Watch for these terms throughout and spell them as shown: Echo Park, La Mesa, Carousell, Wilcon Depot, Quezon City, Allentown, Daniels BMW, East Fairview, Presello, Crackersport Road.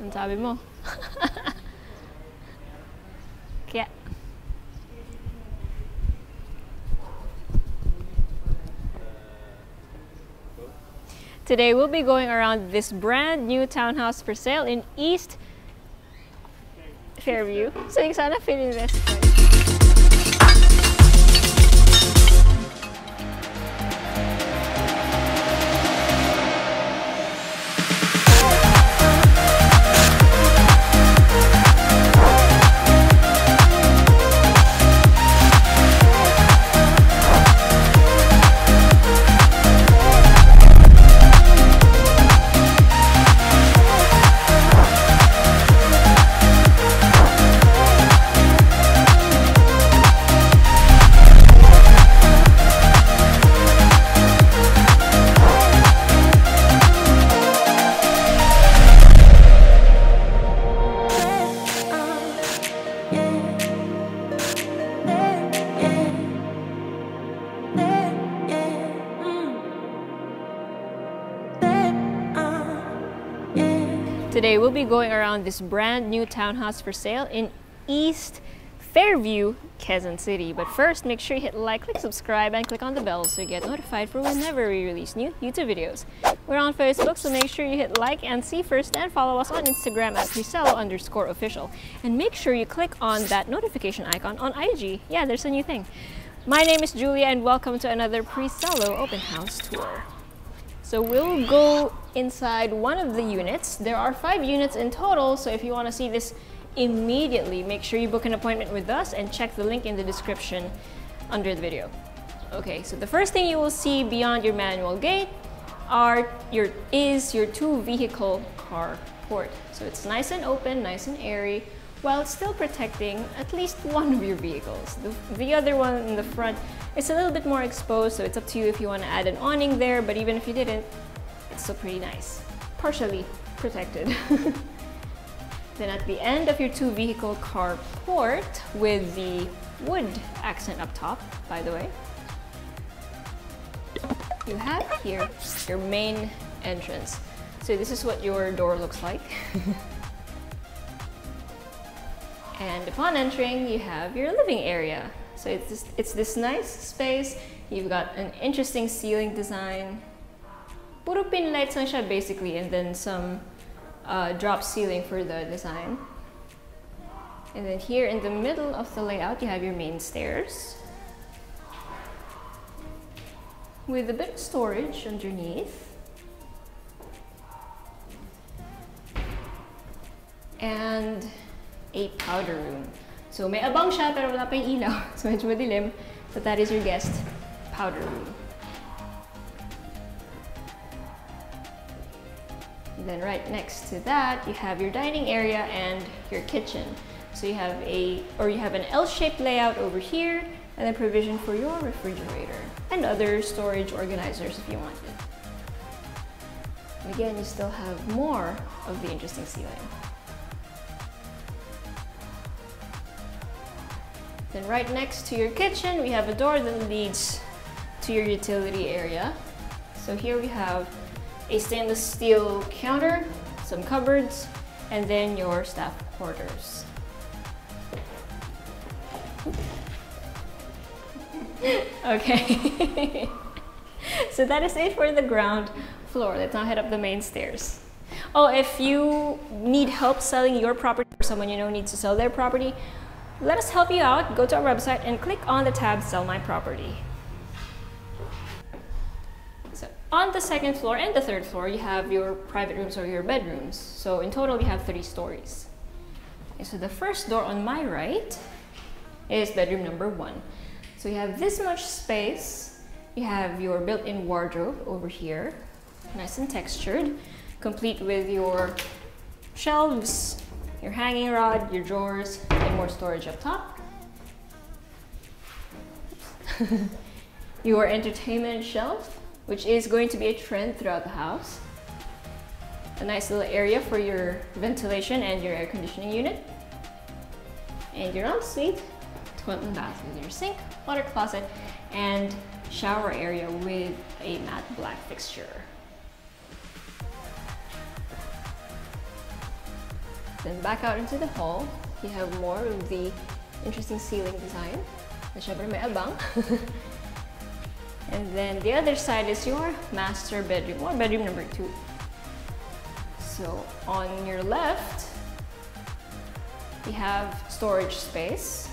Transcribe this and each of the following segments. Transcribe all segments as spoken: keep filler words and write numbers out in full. Ang sabi mo. Kaya. Today we'll be going around this brand new townhouse for sale in East Fairview. So yung sana feeling this. Today we'll be going around this brand new townhouse for sale in East Fairview, Quezon City. But first, make sure you hit like, click subscribe, and click on the bell so you get notified for whenever we release new YouTube videos. We're on Facebook, so make sure you hit like and see first, and follow us on Instagram at Presello underscore official. And make sure you click on that notification icon on I G. Yeah, there's a new thing. My name is Julia, and welcome to another Presello open house tour. So we'll go inside one of the units. There are five units in total, so if you want to see this immediately, make sure you book an appointment with us and check the link in the description under the video. Okay, so the first thing you will see beyond your manual gate are your is your two-vehicle carport. So it's nice and open, nice and airy, while still protecting at least one of your vehicles. The, the other one in the front is a little bit more exposed, so it's up to you if you want to add an awning there, but even if you didn't, it's still pretty nice. Partially protected. Then at the end of your two-vehicle carport, with the wood accent up top, by the way, you have here your main entrance. So this is what your door looks like. And upon entering, you have your living area. So it's this, it's this nice space. You've got an interesting ceiling design. Puro pin lights na siya basically, and then some uh, drop ceiling for the design. And then here in the middle of the layout, you have your main stairs with a bit of storage underneath. And a powder room. So may abang siya pero wala pa yung ilaw. So medyo madilim, but that is your guest powder room. And then right next to that, you have your dining area and your kitchen. So you have a or you have an L-shaped layout over here, and then provision for your refrigerator and other storage organizers if you wanted. And again, you still have more of the interesting ceiling. Then right next to your kitchen, we have a door that leads to your utility area. So here we have a stainless steel counter, some cupboards, and then your staff quarters. Okay. So that is it for the ground floor. Let's now head up the main stairs. Oh, if you need help selling your property, or someone you know needs to sell their property, let us help you out. Go to our website and click on the tab Sell My Property. So on the second floor and the third floor, you have your private rooms or your bedrooms. So in total, you have three stories. Okay, so the first door on my right is bedroom number one. So you have this much space. You have your built-in wardrobe over here, nice and textured, complete with your shelves, your hanging rod, your drawers, and more storage up top. Your entertainment shelf, which is going to be a trend throughout the house. A nice little area for your ventilation and your air conditioning unit. And your ensuite, toilet and bath with your sink, water closet, and shower area with a matte black fixture. Then back out into the hall, you have more of the interesting ceiling design. And then the other side is your master bedroom, or bedroom number two. So on your left, we have storage space.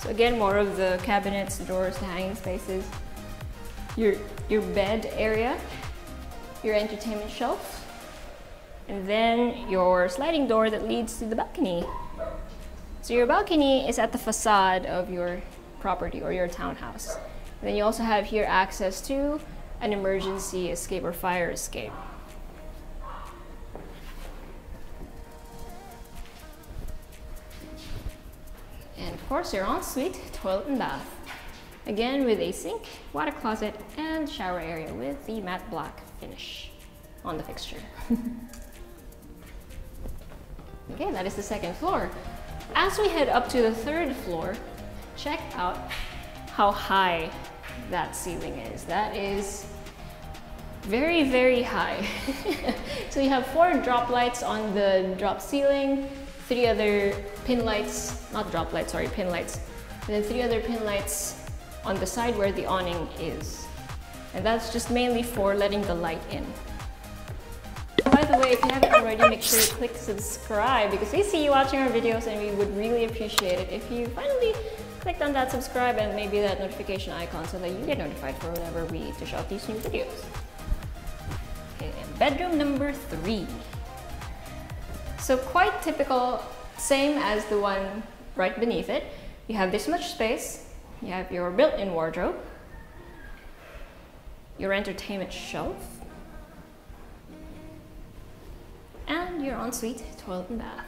So again, more of the cabinets, the drawers, the hanging spaces, your, your bed area, your entertainment shelf, and then your sliding door that leads to the balcony. So your balcony is at the facade of your property or your townhouse. And then you also have here access to an emergency escape or fire escape. And of course your ensuite, toilet and bath. Again with a sink, water closet, and shower area with the matte black finish on the fixture. Okay, that is the second floor. As we head up to the third floor, check out how high that ceiling is. That is very, very high. So you have four drop lights on the drop ceiling, three other pin lights, not drop lights, sorry, pin lights, and then three other pin lights on the side where the awning is. And that's just mainly for letting the light in. By the way, if you haven't already, make sure you click subscribe because we see you watching our videos and we would really appreciate it if you finally clicked on that subscribe and maybe that notification icon so that you get notified for whenever we dish out these new videos. Okay, and bedroom number three. So quite typical, same as the one right beneath it. You have this much space, you have your built-in wardrobe, your entertainment shelf, and your ensuite, toilet and bath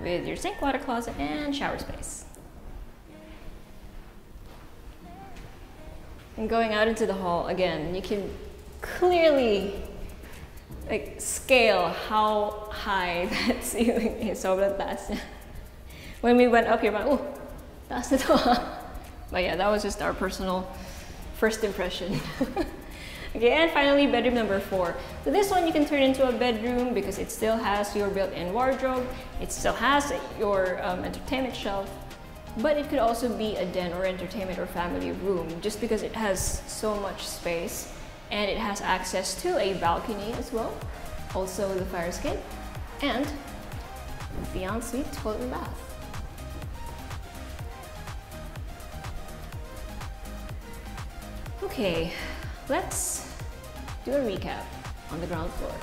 with your sink, water closet, and shower space. And going out into the hall again, you can clearly like scale how high that ceiling is. Sobrang taas niya. When we went up here, like, oh, taas na to. But yeah, that was just our personal first impression. Okay, and finally, bedroom number four. So this one you can turn into a bedroom because it still has your built-in wardrobe, it still has your um, entertainment shelf, but it could also be a den or entertainment or family room just because it has so much space and it has access to a balcony as well, also the fire escape, and the ensuite, toilet and bath. Okay. Let's do a recap on the ground floor.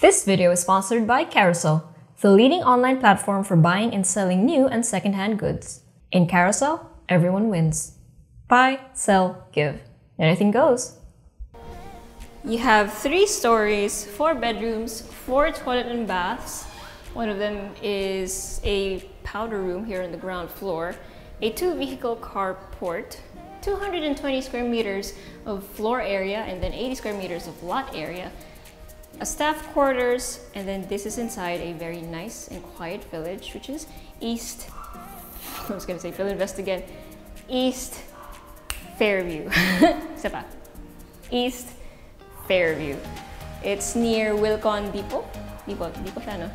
This video is sponsored by Carousell, the leading online platform for buying and selling new and second-hand goods. In Carousell, everyone wins. Buy, sell, give. Anything goes. You have three stories, four bedrooms, four toilet and baths. One of them is a powder room here on the ground floor. A two-vehicle carport, two hundred twenty square meters of floor area, and then eighty square meters of lot area, a staff quarters, and then this is inside a very nice and quiet village, which is East, I was going to say Phil Invest again, East Fairview. East Fairview. It's near Wilcon Depot, Depot, Depot siya, no?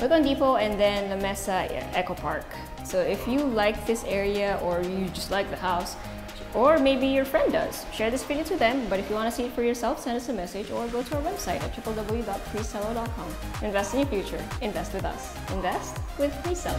Wilcon Depot, and then La Mesa, Echo Park. So if you like this area or you just like the house, or maybe your friend does, share this video to them. But if you want to see it for yourself, send us a message or go to our website at w w w dot presello dot com. Invest in your future. Invest with us. Invest with Presello.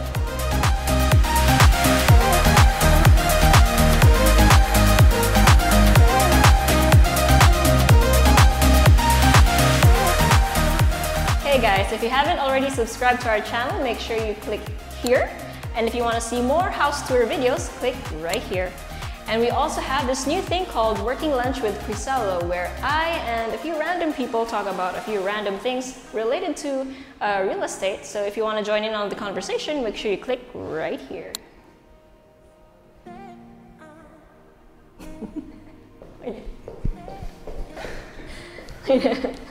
Hey guys, if you haven't already subscribed to our channel, make sure you click here. And if you want to see more house tour videos, click right here. And we also have this new thing called Working Lunch with Presello, where I and a few random people talk about a few random things related to uh, real estate. So if you want to join in on the conversation, make sure you click right here.